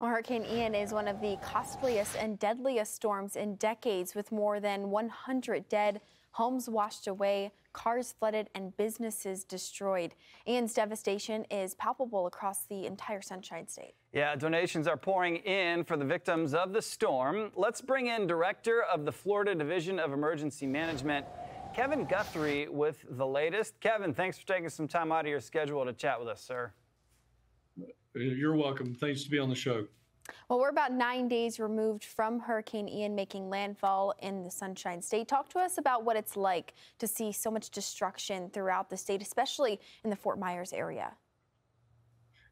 Hurricane Ian is one of the costliest and deadliest storms in decades, with more than 100 dead, homes washed away, cars flooded, and businesses destroyed. Ian's devastation is palpable across the entire Sunshine State. Yeah, donations are pouring in for the victims of the storm. Let's bring in Director of the Florida Division of Emergency Management, Kevin Guthrie, with the latest. Kevin, thanks for taking some time out of your schedule to chat with us, sir. You're welcome. Thanks to be on the show. Well, we're about 9 days removed from Hurricane Ian making landfall in the Sunshine State. Talk to us about what it's like to see so much destruction throughout the state, especially in the Fort Myers area.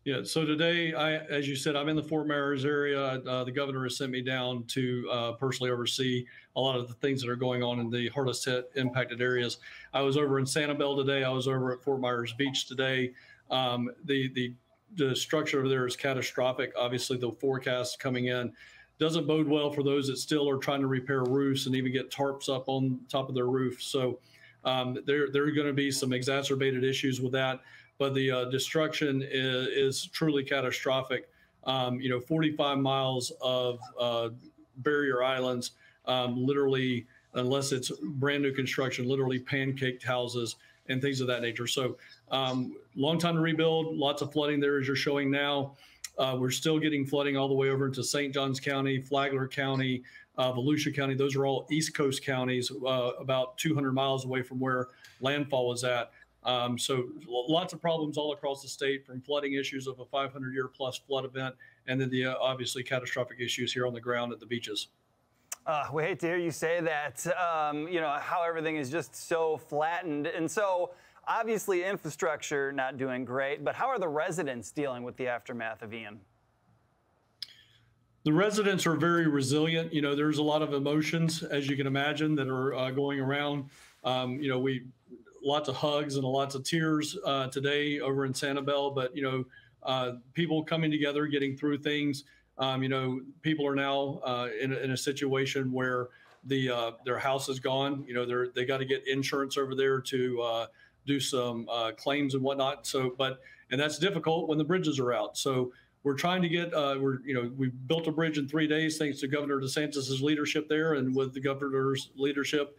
Yeah, so today, as you said, I'm in the Fort Myers area. The governor has sent me down to personally oversee a lot of the things that are going on in the hardest hit impacted areas. I was over in Sanibel today. I was over at Fort Myers Beach today. The structure over there is catastrophic. Obviously, the forecast coming in doesn't bode well for those that still are trying to repair roofs and even get tarps up on top of their roof. So there are going to be some exacerbated issues with that. But the destruction is truly catastrophic. 45 miles of barrier islands, literally, unless it's brand new construction, literally pancaked houses and things of that nature. So long time to rebuild, lots of flooding there, as you're showing now. We're still getting flooding all the way over into St. Johns County, Flagler County, Volusia County. Those are all East Coast counties, about 200 miles away from where landfall was at. So lots of problems all across the state, from flooding issues of a 500-year-plus flood event, and then the obviously catastrophic issues here on the ground at the beaches. We hate to hear you say that, how everything is just so flattened. And so obviously infrastructure not doing great, but how are the residents dealing with the aftermath of Ian? The residents are very resilient. There's a lot of emotions, as you can imagine, that are going around. Lots of hugs and lots of tears today over in Sanibel, but, people coming together, getting through things. People are now in a situation where their house is gone. They got to get insurance over there to do some claims and whatnot. So, and that's difficult when the bridges are out. So we're trying to get, we built a bridge in 3 days, thanks to Governor DeSantis's leadership there, and with the governor's leadership,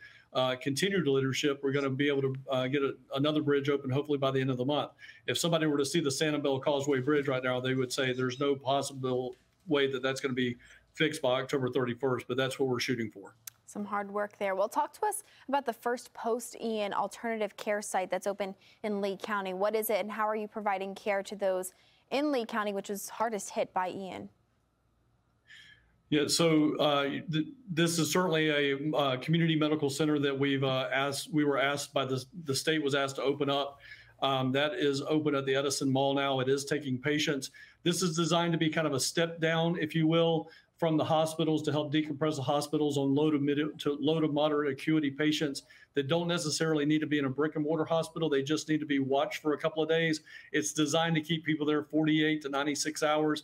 continued leadership, we're going to be able to get another bridge open, hopefully by the end of the month. If somebody were to see the Sanibel Causeway Bridge right now, they would say there's no possible way that that's going to be fixed by October 31st, but that's what we're shooting for. Some hard work there. Well, talk to us about the first post-Ian alternative care site that's open in Lee County. What is it, and how are you providing care to those in Lee County, which was hardest hit by Ian? Yeah, so this is certainly a community medical center that the state was asked to open up. That is open at the Edison Mall now. It is taking patients. This is designed to be kind of a step down, if you will, from the hospitals, to help decompress the hospitals on low to moderate acuity patients that don't necessarily need to be in a brick and mortar hospital. They just need to be watched for a couple of days. It's designed to keep people there 48 to 96 hours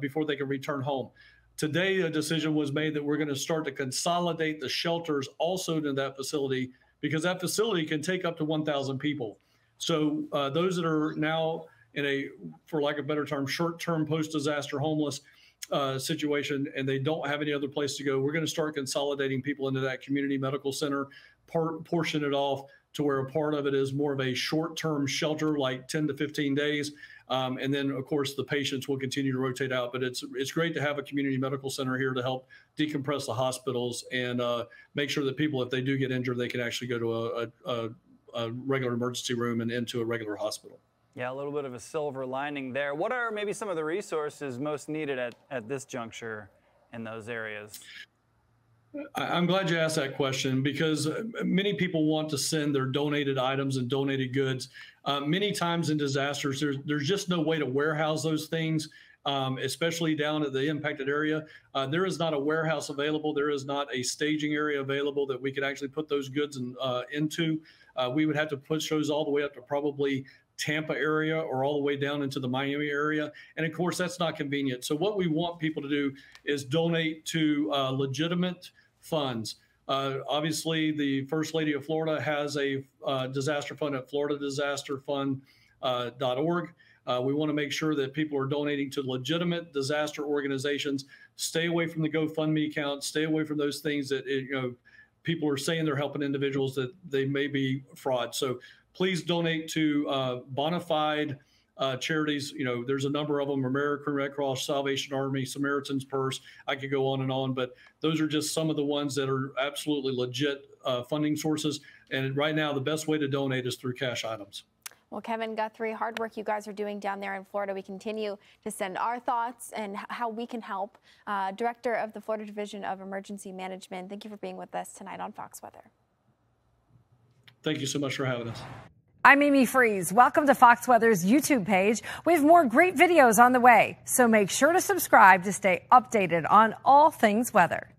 before they can return home. Today, a decision was made that we're going to start to consolidate the shelters also to that facility, because that facility can take up to 1,000 people. So those that are now in a, for lack of a better term, short-term post-disaster homeless situation, and they don't have any other place to go, we're going to start consolidating people into that community medical center, portion it off to where a part of it is more of a short-term shelter, like 10 to 15 days. And then, of course, the patients will continue to rotate out. But it's great to have a community medical center here to help decompress the hospitals and make sure that people, if they do get injured, they can actually go to a regular emergency room and into a regular hospital. Yeah, a little bit of a silver lining there. What are maybe some of the resources most needed at this juncture in those areas? I'm glad you asked that question, because many people want to send their donated items and donated goods. Many times in disasters, there's just no way to warehouse those things, especially down at the impacted area. There is not a warehouse available. There is not a staging area available that we could actually put those goods into. We would have to push those all the way up to probably Tampa area, or all the way down into the Miami area. And of course, that's not convenient. So what we want people to do is donate to legitimate funds. Obviously, the First Lady of Florida has a disaster fund at floridadisasterfund.org. We want to make sure that people are donating to legitimate disaster organizations. Stay away from the GoFundMe account. Stay away from those things that, you know, people are saying they're helping individuals that they may be fraud. So please donate to bona fide charities. You know, there's a number of them: American Red Cross, Salvation Army, Samaritan's Purse. I could go on and on, but those are just some of the ones that are absolutely legit funding sources. And right now, the best way to donate is through cash items. Well, Kevin Guthrie, hard work you guys are doing down there in Florida. We continue to send our thoughts and how we can help. Director of the Florida Division of Emergency Management, thank you for being with us tonight on Fox Weather. Thank you so much for having us. I'm Amy Freeze. Welcome to Fox Weather's YouTube page. We have more great videos on the way, so make sure to subscribe to stay updated on all things weather.